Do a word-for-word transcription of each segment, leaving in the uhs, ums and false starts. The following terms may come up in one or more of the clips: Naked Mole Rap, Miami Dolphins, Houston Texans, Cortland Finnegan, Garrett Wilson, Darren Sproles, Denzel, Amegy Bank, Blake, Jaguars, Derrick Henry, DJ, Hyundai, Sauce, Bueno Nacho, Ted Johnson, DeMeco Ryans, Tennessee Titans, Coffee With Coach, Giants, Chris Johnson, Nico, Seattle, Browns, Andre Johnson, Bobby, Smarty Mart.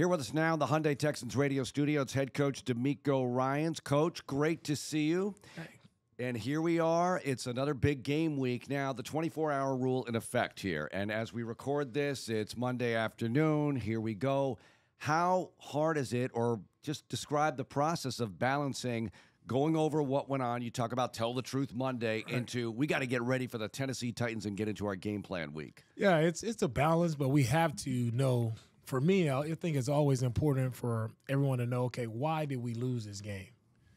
Here with us now in the Hyundai Texans radio studio, it's head coach DeMeco Ryans. Coach, great to see you. Hey. And here we are. It's another big game week now. The twenty-four hour rule in effect here. And as we record this, it's Monday afternoon. Here we go. How hard is it, or just describe the process of balancing going over what went on? You talk about Tell the Truth Monday right. into we got to get ready for the Tennessee Titans and get into our game plan week. Yeah, it's it's a balance, but we have to know. For me, I think it's always important for everyone to know, okay, why did we lose this game?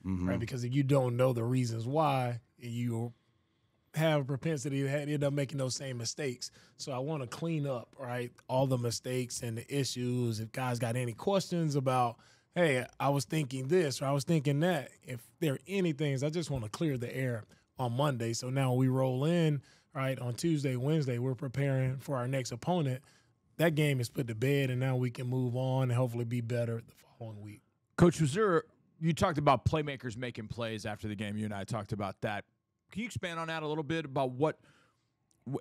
Mm-hmm. Right? Because if you don't know the reasons why, you have a propensity to end up making those same mistakes. So I want to clean up, right, all the mistakes and the issues. If guys got any questions about, hey, I was thinking this or I was thinking that, if there are any things, I just want to clear the air on Monday. So now we roll in, right, on Tuesday, Wednesday, we're preparing for our next opponent. That game is put to bed, and now we can move on and hopefully be better the following week. Coach, was there, you talked about playmakers making plays after the game. You and I talked about that. Can you expand on that a little bit about what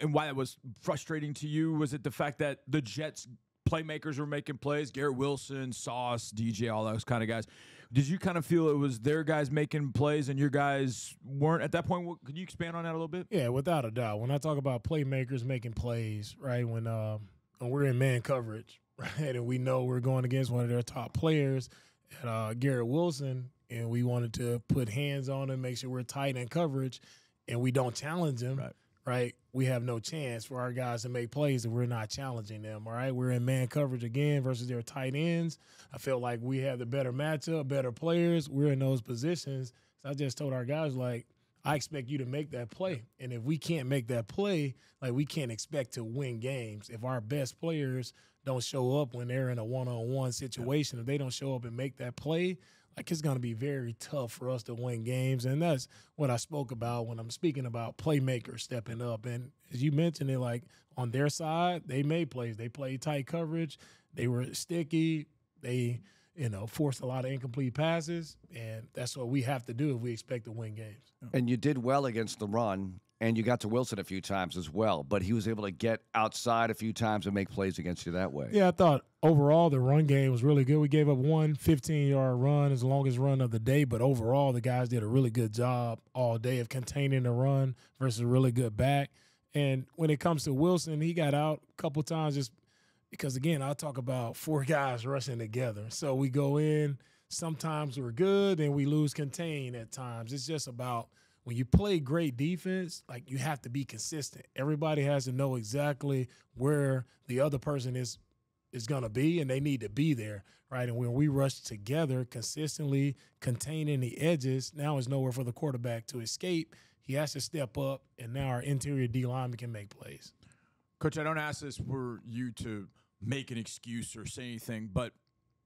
and why that was frustrating to you? Was it the fact that the Jets playmakers were making plays, Garrett Wilson, Sauce, D J, all those kind of guys? Did you kind of feel it was their guys making plays and your guys weren't at that point? Could you expand on that a little bit? Yeah, without a doubt. When I talk about playmakers making plays, right, when um, when we're in man coverage, right, and we know we're going against one of their top players, and, uh, Garrett Wilson, and we wanted to put hands on him, make sure we're tight in coverage, and we don't challenge him, right. right? We have no chance for our guys to make plays if we're not challenging them, all right? We're in man coverage again versus their tight ends. I feel like we have the better matchup, better players. We're in those positions. So I just told our guys, like, I expect you to make that play. And if we can't make that play, like, we can't expect to win games. If our best players don't show up when they're in a one-on-one situation, if they don't show up and make that play, like, it's going to be very tough for us to win games. And that's what I spoke about when I'm speaking about playmakers stepping up. And as you mentioned it, like, on their side, they made plays. They played tight coverage. They were sticky. They, you know, forced a lot of incomplete passes, and that's what we have to do if we expect to win games. And you did well against the run, and you got to Wilson a few times as well, but he was able to get outside a few times and make plays against you that way. Yeah, I thought overall the run game was really good. We gave up one fifteen yard run, as longest run of the day, but overall the guys did a really good job all day of containing the run versus a really good back. And when it comes to Wilson, he got out a couple times just because, again, I'll talk about four guys rushing together. So we go in, sometimes we're good, and we lose contain at times. It's just about when you play great defense, like, you have to be consistent. Everybody has to know exactly where the other person is is going to be, and they need to be there, right? And when we rush together consistently, containing the edges, now is nowhere for the quarterback to escape. He has to step up, and now our interior D lineman can make plays. Coach, I don't ask this for you to make an excuse or say anything, but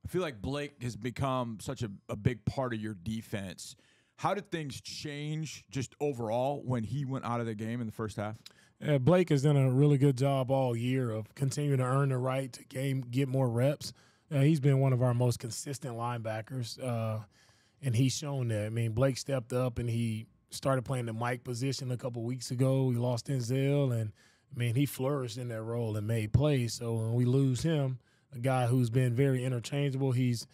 I feel like Blake has become such a, a big part of your defense. How did things change just overall when he went out of the game in the first half? Yeah, Blake has done a really good job all year of continuing to earn the right to game, get more reps. Uh, he's been one of our most consistent linebackers, uh, and he's shown that. I mean, Blake stepped up, and he started playing the Mike position a couple weeks ago. We lost Denzel, and – I mean, he flourished in that role and made plays. So when we lose him, a guy who's been very interchangeable, he's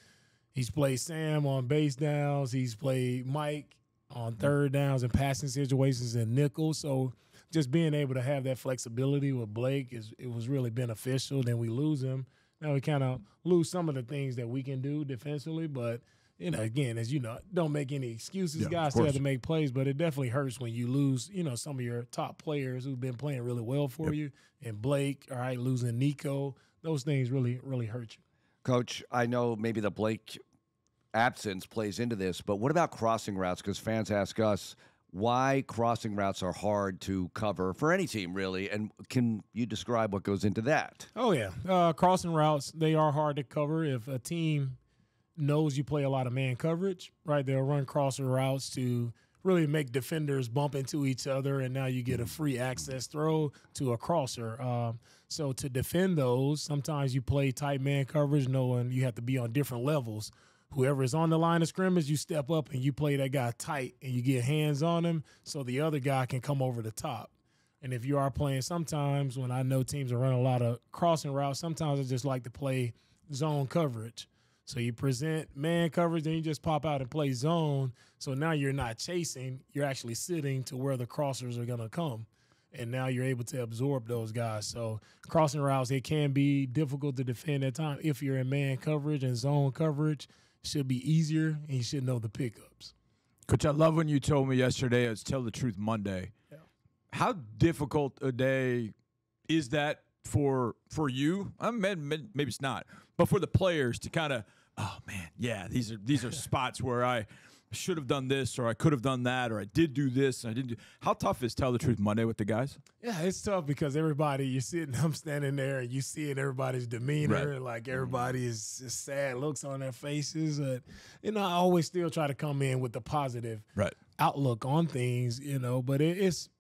he's played Sam on base downs. He's played Mike on third downs and passing situations and nickel. So just being able to have that flexibility with Blake, is it was really beneficial. Then we lose him. Now we kind of lose some of the things that we can do defensively. But, you know, again, as you know, don't make any excuses. Yeah, guys still have to make plays, but it definitely hurts when you lose, you know, some of your top players who've been playing really well for yep. you. And Blake, all right, losing Nico, those things really, really hurt you. Coach, I know maybe the Blake absence plays into this, but what about crossing routes? Because fans ask us why crossing routes are hard to cover for any team, really. And can you describe what goes into that? Oh, yeah. Uh, crossing routes, they are hard to cover if a team – knows you play a lot of man coverage, right? They'll run crosser routes to really make defenders bump into each other, and now you get a free access throw to a crosser. Um, so to defend those, sometimes you play tight man coverage knowing you have to be on different levels. Whoever is on the line of scrimmage, you step up and you play that guy tight and you get hands on him so the other guy can come over the top. And if you are playing, sometimes when I know teams are running a lot of crossing routes, sometimes I just like to play – zone coverage. So you present man coverage, then you just pop out and play zone. So now you're not chasing. You're actually sitting to where the crossers are going to come. And now you're able to absorb those guys. So crossing routes, it can be difficult to defend at times. If you're in man coverage and zone coverage, it should be easier, and you should know the pickups. Coach, I love when you told me yesterday it's Tell the Truth Monday. Yeah. How difficult a day is that for for you? I mean, maybe it's not, but for the players to kind of, oh, man, yeah, these are these are spots where I – should have done this, or I could have done that, or I did do this, and I didn't do. How tough is Tell the Truth Monday with the guys? Yeah, it's tough because everybody, you're sitting, I'm standing there, and you see it, everybody's demeanor, right. and like everybody is just sad looks on their faces. And, you know, I always still try to come in with the positive right. outlook on things, you know, but it, it's,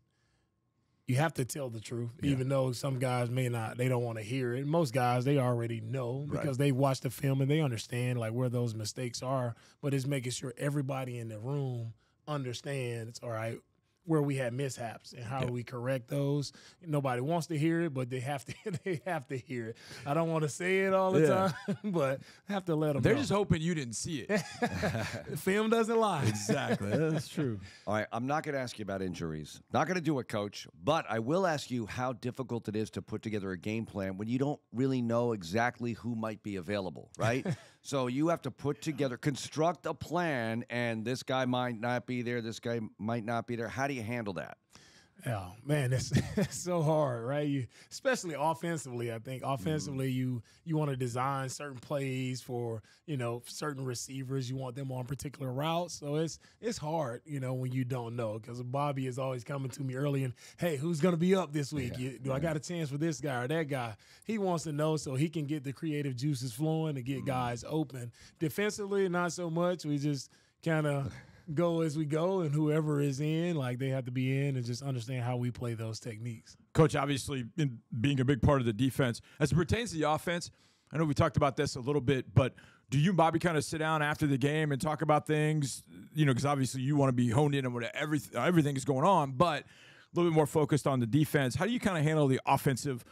you have to tell the truth, yeah. even though some guys may not, they don't want to hear it. Most guys, they already know because right. they watch the film and they understand like where those mistakes are, but it's making sure everybody in the room understands, all right, where we had mishaps and how yeah. we correct those. Nobody wants to hear it, but they have to they have to hear it. I don't want to say it all the yeah. time, but I have to let them They're know. Just hoping you didn't see it. Film doesn't lie. Exactly. That's true. All right, I'm not going to ask you about injuries. Not going to do it, Coach, but I will ask you how difficult it is to put together a game plan when you don't really know exactly who might be available, right? So you have to put together, construct a plan, and this guy might not be there, this guy might not be there. How do you handle that? Oh, man, it's, it's so hard, right? You, especially offensively, I think. Offensively, mm. you you want to design certain plays for, you know, certain receivers. You want them on particular routes. So it's it's hard, you know, when you don't know, because Bobby is always coming to me early and, hey, who's going to be up this week? Yeah. You, do yeah. I got a chance for this guy or that guy? He wants to know so he can get the creative juices flowing to get mm. guys open. Defensively, not so much. We just kind of – go as we go, and whoever is in, like they have to be in and just understand how we play those techniques. Coach, obviously, in being a big part of the defense, as it pertains to the offense, I know we talked about this a little bit, but do you and Bobby kind of sit down after the game and talk about things, you know, because obviously you want to be honed in on what everything, everything is going on, but a little bit more focused on the defense. How do you kind of handle the offensive,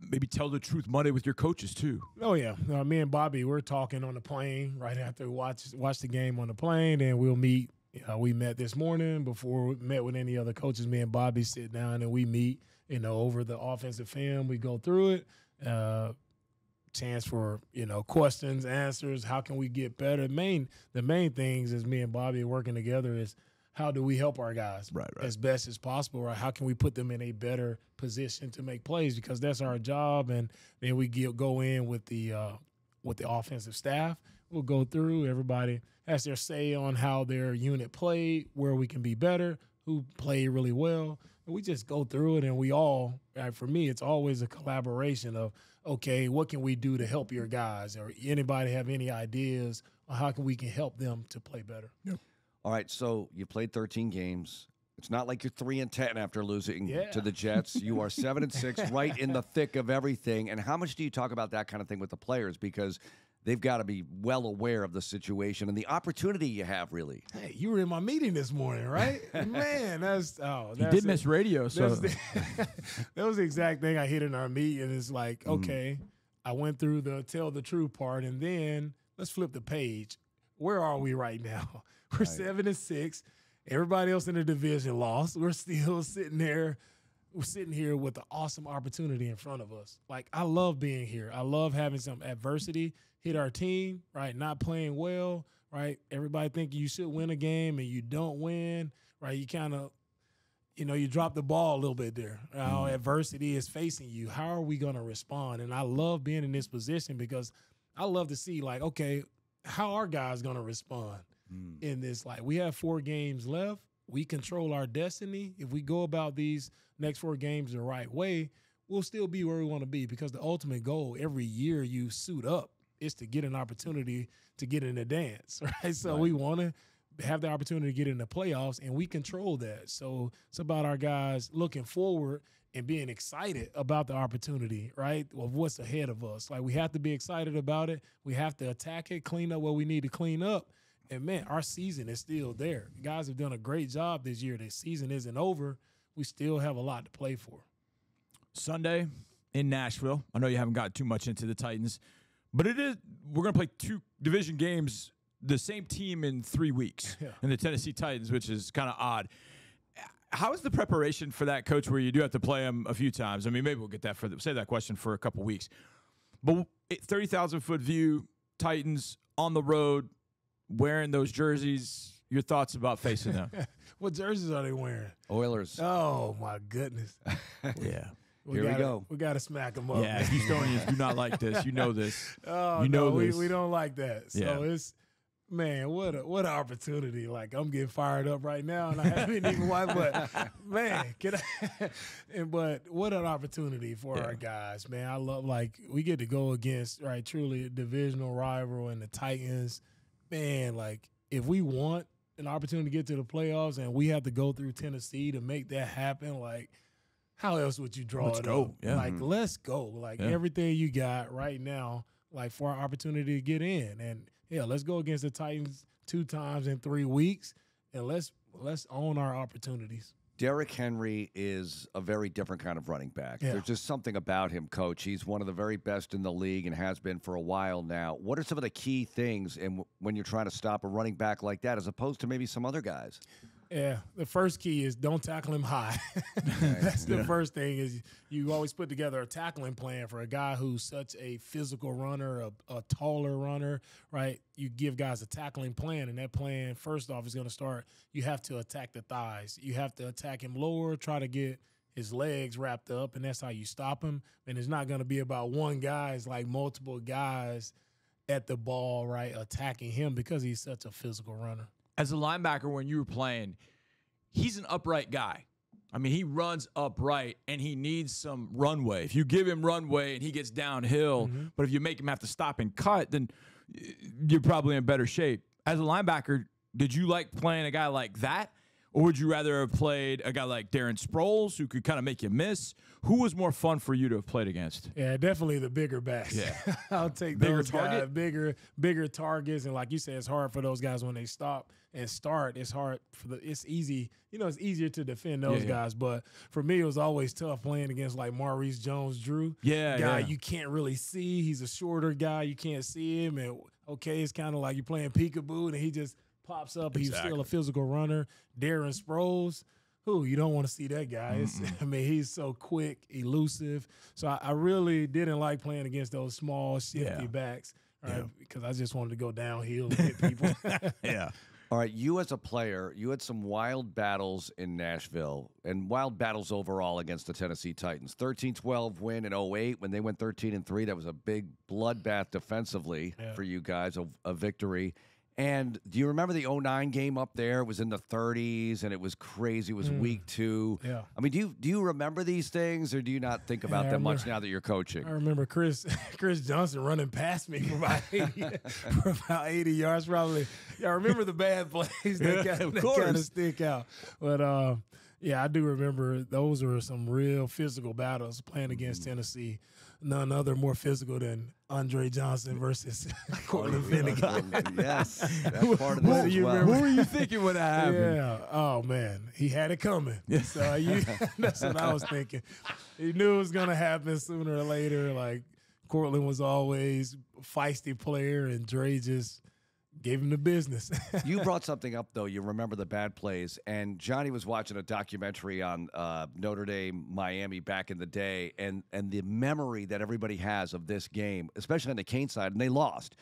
maybe Tell the Truth Monday with your coaches too? Oh, yeah. Uh, me and Bobby, we're talking on the plane right after we watch, watch the game on the plane, and we'll meet. Uh, we met this morning before we met with any other coaches. Me and Bobby sit down, and we meet, you know, over the offensive film. We go through it. Uh, chance for, you know, questions, answers, how can we get better? Main, the main things is me and Bobby working together is how do we help our guys right, right. as best as possible? Right? How can we put them in a better position to make plays? Because that's our job. And then we get, go in with the uh, with the offensive staff. We'll go through. Everybody has their say on how their unit played, where we can be better, who played really well. And we just go through it, and we all right, – for me, it's always a collaboration of, okay, what can we do to help your guys? Or anybody have any ideas on how can we can help them to play better? Yep. All right, so you played thirteen games. It's not like you're three and ten after losing yeah. to the Jets. You are seven and six, right in the thick of everything. And how much do you talk about that kind of thing with the players? Because they've got to be well aware of the situation and the opportunity you have, really. Hey, you were in my meeting this morning, right? Man, that's oh, that's you did it. Miss radio, so the, that was the exact thing I hit in our meeting. It's like, okay, mm. I went through the tell the truth part, and then let's flip the page. Where are we right now? We're right. seven and six. Everybody else in the division lost. We're still sitting there. We're sitting here with an awesome opportunity in front of us. Like, I love being here. I love having some adversity hit our team, right? Not playing well, right? Everybody thinking you should win a game and you don't win, right? You kind of, you know, you drop the ball a little bit there. How mm-hmm. adversity is facing you. How are we going to respond? And I love being in this position because I love to see, like, okay, how are guys going to respond mm. in this? Like, we have four games left. We control our destiny. If we go about these next four games the right way, we'll still be where we want to be, because the ultimate goal every year you suit up is to get an opportunity to get in the dance, right? So right. we want to have the opportunity to get in the playoffs, and we control that. So it's about our guys looking forward and being excited about the opportunity, right, of what's ahead of us. Like, we have to be excited about it. We have to attack it, clean up what we need to clean up. And, man, our season is still there. The guys have done a great job this year. The season isn't over. We still have a lot to play for. Sunday in Nashville. I know you haven't gotten too much into the Titans, But it is, we're going to play two division games, the same team in three weeks yeah. in the Tennessee Titans, which is kind of odd. How is the preparation for that, Coach, where you do have to play them a few times? I mean, maybe we'll get that for the, save that question for a couple weeks. But thirty thousand foot view, Titans on the road, wearing those jerseys, your thoughts about facing them? What jerseys are they wearing? Oilers. Oh, my goodness. Yeah. We Here gotta, we go. We got to smack them up. Yeah, Houstonians do not like this. You know this. Oh, you know no, this. We, we don't like that. So yeah. it's, man, what a, what an opportunity. Like, I'm getting fired up right now, and I haven't even watched, but, man, can I, and, but what an opportunity for yeah. our guys, man. I love, like, we get to go against, right, truly a divisional rival and the Titans. Man, like, if we want an opportunity to get to the playoffs and we have to go through Tennessee to make that happen, like, how else would you draw let's it go. Up? Yeah. Like, let's go. Like, yeah. everything you got right now, like, for our opportunity to get in. And, yeah, let's go against the Titans two times in three weeks, and let's let's own our opportunities. Derrick Henry is a very different kind of running back. Yeah. There's just something about him, Coach. He's one of the very best in the league and has been for a while now. What are some of the key things in, when you're trying to stop a running back like that as opposed to maybe some other guys? Yeah, the first key is don't tackle him high. That's the yeah. first thing is you always put together a tackling plan for a guy who's such a physical runner, a, a taller runner, right? You give guys a tackling plan, and that plan, first off, is going to start, you have to attack the thighs. You have to attack him lower, try to get his legs wrapped up, and that's how you stop him. And it's not going to be about one guy. It's like multiple guys at the ball, right, attacking him because he's such a physical runner. As a linebacker, when you were playing, he's an upright guy. I mean, he runs upright, and he needs some runway. If you give him runway and he gets downhill, mm-hmm. but if you make him have to stop and cut, then you're probably in better shape. As a linebacker, did you like playing a guy like that, or would you rather have played a guy like Darren Sproles who could kind of make you miss? Who was more fun for you to have played against? Yeah, definitely the bigger backs. Yeah. I'll take bigger those target. guys. Bigger, bigger targets. And like you said, it's hard for those guys when they stop and start. It's hard. For the, it's easy. You know, it's easier to defend those yeah, yeah. guys. But for me, it was always tough playing against like Maurice Jones-Drew. Yeah, guy yeah. you can't really see. He's a shorter guy. You can't see him. And, okay, it's kind of like you're playing peekaboo, and he just – pops up. Exactly. He's still a physical runner. Darren Sproles, who you don't want to see that guy. It's, I mean, he's so quick, elusive. So I, I really didn't like playing against those small, shifty yeah. backs right? yeah. because I just wanted to go downhill and hit people. yeah. All right, you as a player, you had some wild battles in Nashville and wild battles overall against the Tennessee Titans. thirteen twelve win in oh eight when they went thirteen and three. That was a big bloodbath defensively yeah. for you guys, a, a victory. And do you remember the oh nine game up there? It was in the thirties, and it was crazy. It was mm. week two. Yeah. I mean, do you do you remember these things, or do you not think about yeah, them remember, much now that you're coaching? I remember Chris Chris Johnson running past me for about eighty, for about eighty yards, probably. Yeah, I remember the bad plays that yeah, kind of stick out. But, uh, yeah, I do remember those were some real physical battles playing against mm. Tennessee. None other more physical than Andre Johnson versus Cortland Finnegan. Yes, that's part of this as well. Who were you thinking when that happened? Yeah. Oh man, he had it coming. Yeah. So you, that's what I was thinking. He knew it was gonna happen sooner or later. Like Cortland was always a feisty player, and Dre just gave him the business. You brought something up, though. You remember the bad plays. And Johnny was watching a documentary on uh, Notre Dame, Miami back in the day, and, and the memory that everybody has of this game, especially on the Cane side, and they lost.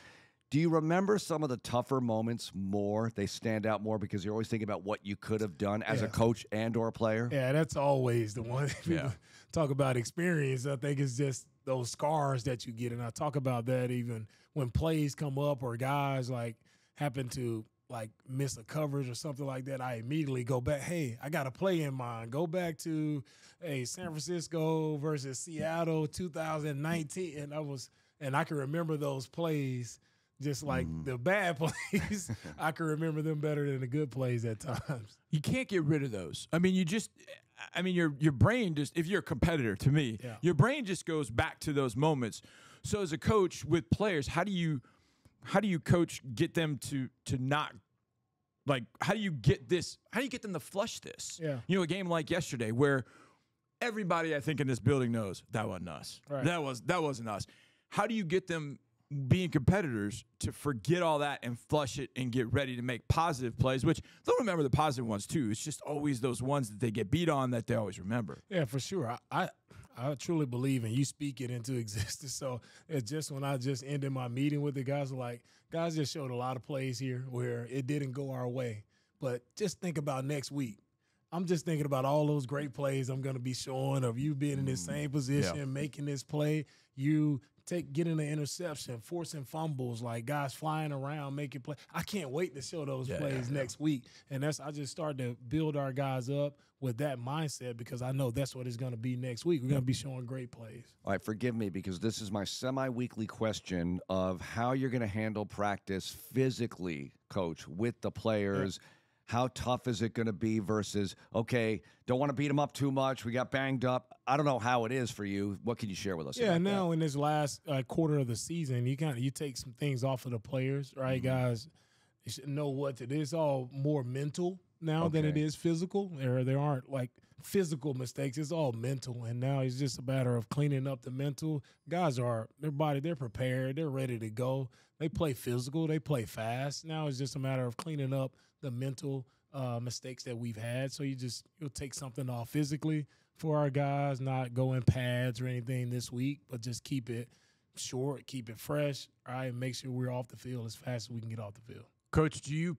Do you remember some of the tougher moments more? They stand out more because you're always thinking about what you could have done as yeah. a coach and or a player? Yeah, that's always the one. Yeah. Talk about experience. I think it's just those scars that you get. And I talk about that even when plays come up or guys like happen to like miss a coverage or something like that, I immediately go back, hey, I got a play in mind. Go back to, hey, San Francisco versus Seattle two thousand nineteen. And I was and I can remember those plays. Just like mm. the bad plays, I can remember them better than the good plays at times. You can't get rid of those. I mean, you just, I mean, your your brain just, if you're a competitor to me, yeah. your brain just goes back to those moments. So as a coach with players, how do you, how do you coach, get them to to not, like, how do you get this, how do you get them to flush this? Yeah. You know, a game like yesterday where everybody I think in this building knows that wasn't us. Right. That was, that wasn't us. How do you get them being competitors to forget all that and flush it and get ready to make positive plays, which they'll remember the positive ones too. It's just always those ones that they get beat on that they always remember. Yeah, for sure. I I, I truly believe, and you speak it into existence. So it's just when I just ended my meeting with the guys, like, guys just showed a lot of plays here where it didn't go our way. But just think about next week. I'm just thinking about all those great plays I'm going to be showing of you being in this same position, yeah. making this play, you take getting the interception, forcing fumbles, like guys flying around, making plays. I can't wait to show those yeah, plays yeah, next yeah. week. And that's I just started to build our guys up with that mindset because I know that's what it's going to be next week. We're going to be showing great plays. All right, forgive me because this is my semi-weekly question of how you're going to handle practice physically, Coach, with the players. Yeah. How tough is it going to be versus, okay, don't want to beat them up too much. We got banged up. I don't know how it is for you. What can you share with us? Yeah, now that? in this last uh, quarter of the season, you kind of you take some things off of the players, right, mm-hmm. guys? You should know what to do. It's all more mental now okay. than it is physical. There, there aren't, like, physical mistakes. It's all mental, and now it's just a matter of cleaning up the mental. Guys are – their body, they're prepared. They're ready to go. They play physical. They play fast. Now it's just a matter of cleaning up the mental uh, mistakes that we've had. So you just you'll take something off physically for our guys, not go in pads or anything this week, but just keep it short, keep it fresh, all right, and make sure we're off the field as fast as we can get off the field. Coach, do you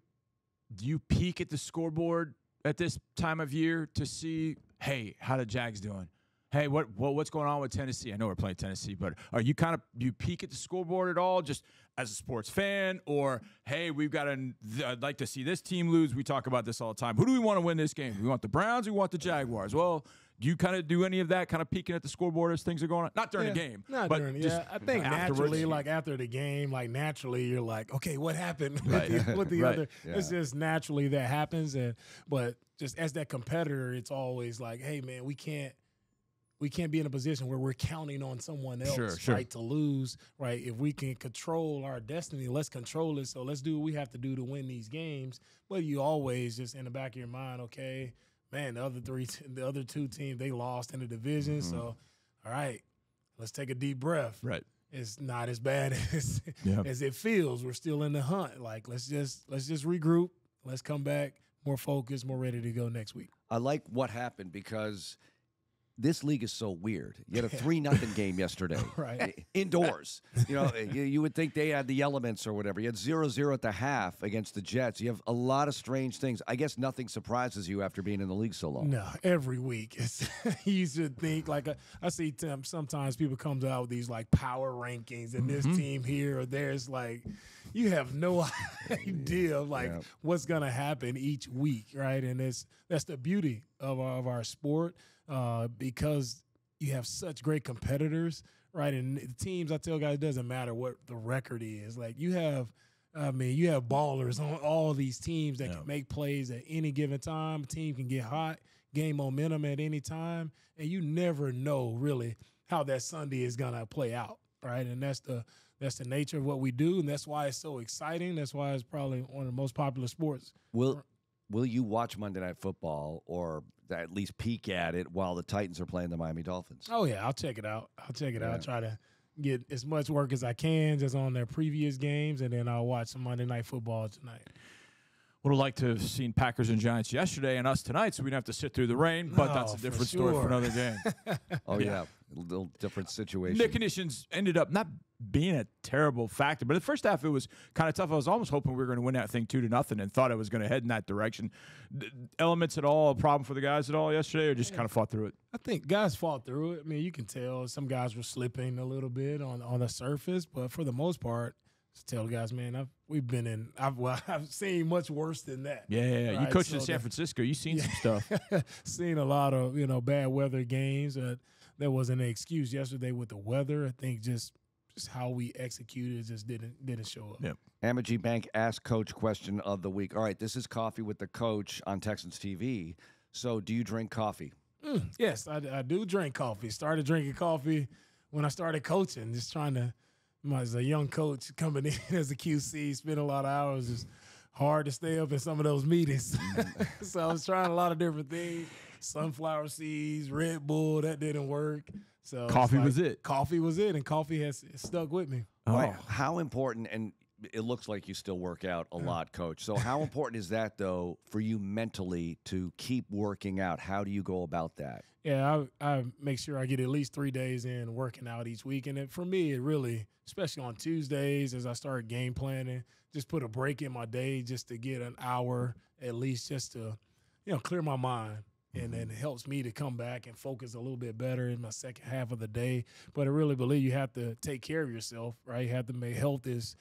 do you peek at the scoreboard at this time of year to see, hey, how the Jags doing? Hey, what, what what's going on with Tennessee? I know we're playing Tennessee, but are you kind of do you peek at the scoreboard at all, just as a sports fan, or hey, we've got an I'd like to see this team lose. We talk about this all the time. Who do we want to win this game? We want the Browns. We want the Jaguars. Well, do you kind of do any of that, kind of peeking at the scoreboard as things are going on? Not during yeah, the game, not but during. Just yeah, I think afterwards. naturally, like after the game, like naturally, you're like, okay, what happened with right. the, with the right. other? Yeah. It's just naturally that happens, and but just as that competitor, it's always like, hey, man, we can't. We can't be in a position where we're counting on someone else, sure, sure. right, to lose, right? If we can control our destiny, let's control it. So let's do what we have to do to win these games. But you always just in the back of your mind, okay, man, the other three, the other two teams, they lost in the division. Mm-hmm. So, all right, let's take a deep breath. Right, it's not as bad as yeah. as it feels. We're still in the hunt. Like let's just let's just regroup. Let's come back more focused, more ready to go next week. I like what happened because. This league is so weird. You had a three nothing game yesterday. Right. Indoors. You know, you, you would think they had the elements or whatever. You had zero zero at the half against the Jets. You have a lot of strange things. I guess nothing surprises you after being in the league so long. No, every week. It's, you should think, like, a, I see Tim, sometimes people come out with these, like, power rankings and mm-hmm. this team here or there's, like, you have no idea, like, yeah. what's going to happen each week, right? And it's that's the beauty of our, of our sport. Uh, because you have such great competitors, right? And teams, I tell guys, it doesn't matter what the record is. Like you have, I mean, you have ballers on all these teams that yeah. can make plays at any given time. A team can get hot, gain momentum at any time, and you never know really how that Sunday is gonna play out, right? And that's the that's the nature of what we do, and that's why it's so exciting. That's why it's probably one of the most popular sports. Will Will you watch Monday Night Football or at least peek at it while the Titans are playing the Miami Dolphins? Oh, yeah, I'll check it out. I'll check it yeah. out. I'll try to get as much work as I can just on their previous games, and then I'll watch some Monday Night Football tonight. Would have liked to have seen Packers and Giants yesterday and us tonight so we don't have to sit through the rain, but no, that's a different for sure. story for another game. oh, yeah. yeah, a little different situation. The conditions ended up not – being a terrible factor. But the first half, it was kind of tough. I was almost hoping we were going to win that thing two to nothing and thought it was going to head in that direction. D elements at all, a problem for the guys at all yesterday, or just yeah. kind of fought through it? I think guys fought through it. I mean, you can tell some guys were slipping a little bit on, on the surface, but for the most part, just tell the guys, man, I've, we've been in I've, – well, I've seen much worse than that. Yeah, yeah, yeah. Right? You coached so in San Francisco. You've seen yeah. some stuff. Seen a lot of, you know, bad weather games. Uh, there wasn't an excuse yesterday with the weather. I think just – how we executed just didn't didn't show up. Yep. Amegy Bank asked Coach question of the week. All right, this is Coffee with the Coach on Texans T V. So do you drink coffee? Mm, yes, I, I do drink coffee. Started drinking coffee when I started coaching, just trying to, as a young coach coming in as a Q C, spent a lot of hours, just hard to stay up in some of those meetings. So I was trying a lot of different things. Sunflower seeds, Red Bull, that didn't work. So coffee was it. Coffee was it, and coffee has stuck with me. Oh. Right? How important, and it looks like you still work out a lot, Coach. So how important is that, though, for you mentally to keep working out? How do you go about that? Yeah, I, I make sure I get at least three days in working out each week. And it, for me, it really, especially on Tuesdays as I start game planning, just put a break in my day just to get an hour at least just to, you know, clear my mind. And then it helps me to come back and focus a little bit better in my second half of the day. But I really believe you have to take care of yourself, right? You have to make health is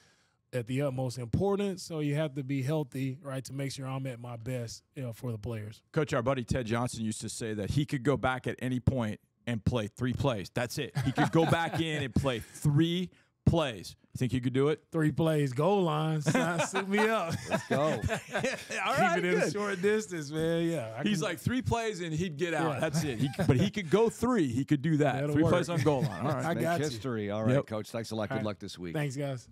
at the utmost importance. So you have to be healthy, right, to make sure I'm at my best, you know, for the players. Coach, our buddy Ted Johnson used to say that he could go back at any point and play three plays. That's it. He could go back in and play three plays. plays. You think you could do it? Three plays, goal lines. Suit me up. Let's go. All right, keep it in a short distance, man. Yeah. I He's can... like three plays and he'd get out. Yeah. That's it. He, but he could go three. He could do that. That'll three work. Plays on goal line. All right. I Make got history. You. All right, yep. Coach. Thanks a lot. Right. Good luck this week. Thanks, guys.